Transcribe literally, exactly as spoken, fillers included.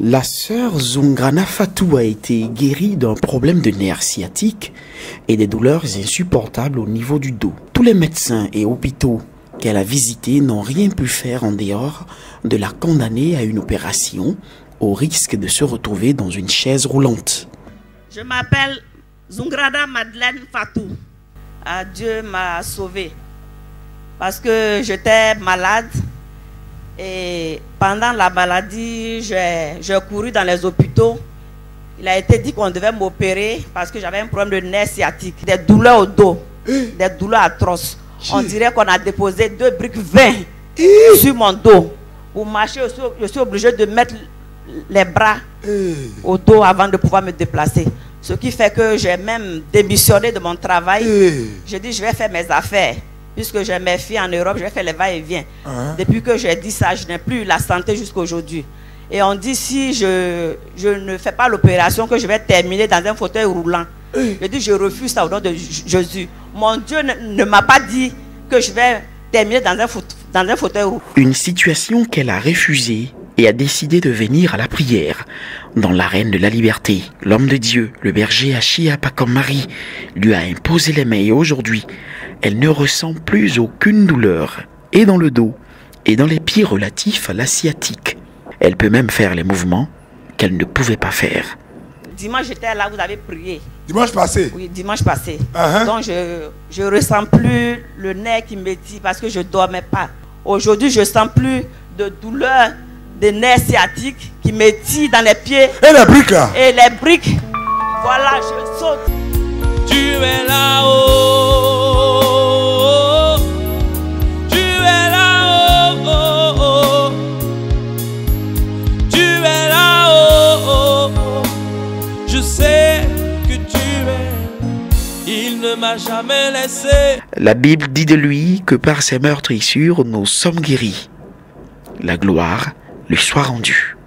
La sœur Zougrana Fatou a été guérie d'un problème de nerfs sciatiques et des douleurs insupportables au niveau du dos. Tous les médecins et hôpitaux qu'elle a visités n'ont rien pu faire en dehors de la condamner à une opération au risque de se retrouver dans une chaise roulante. Je m'appelle Zougrana Madeleine Fatou. Ah, Dieu m'a sauvée parce que j'étais malade. Et pendant la maladie, j'ai couru dans les hôpitaux. Il a été dit qu'on devait m'opérer parce que j'avais un problème de nerf sciatique, des douleurs au dos, des douleurs atroces. On dirait qu'on a déposé deux briques vingt sur mon dos. Pour marcher, je suis obligée de mettre les bras au dos avant de pouvoir me déplacer. Ce qui fait que j'ai même démissionné de mon travail. J'ai dit, je vais faire mes affaires. Puisque j'ai mes filles en Europe, je vais faire les va-et-vient. Hein? Depuis que j'ai dit ça, je n'ai plus la santé jusqu'à aujourd'hui. Et on dit, si je, je ne fais pas l'opération, que je vais terminer dans un fauteuil roulant. Je dis, je refuse ça au nom de Jésus. Mon Dieu ne, ne m'a pas dit que je vais terminer dans un, dans un fauteuil roulant. Une situation qu'elle a refusée et a décidé de venir à la prière dans l'arène de la liberté. L'homme de Dieu, le berger Achia Pacome Marie, lui a imposé les mains et aujourd'hui, elle ne ressent plus aucune douleur, et dans le dos, et dans les pieds relatifs à la sciatique. Elle peut même faire les mouvements qu'elle ne pouvait pas faire. Dimanche, j'étais là, vous avez prié. Dimanche passé? Oui, dimanche passé. Uh -huh. Donc, je ne ressens plus le nerf qui me dit parce que je ne dormais pas. Aujourd'hui, je ne sens plus de douleur, de nerfs sciatiques qui me tirent dans les pieds. Et les briques là? Et les briques. Voilà, je saute. Tu es là-haut. Jamais laissé. La Bible dit de lui que par ses meurtrissures nous sommes guéris. La gloire lui soit rendue.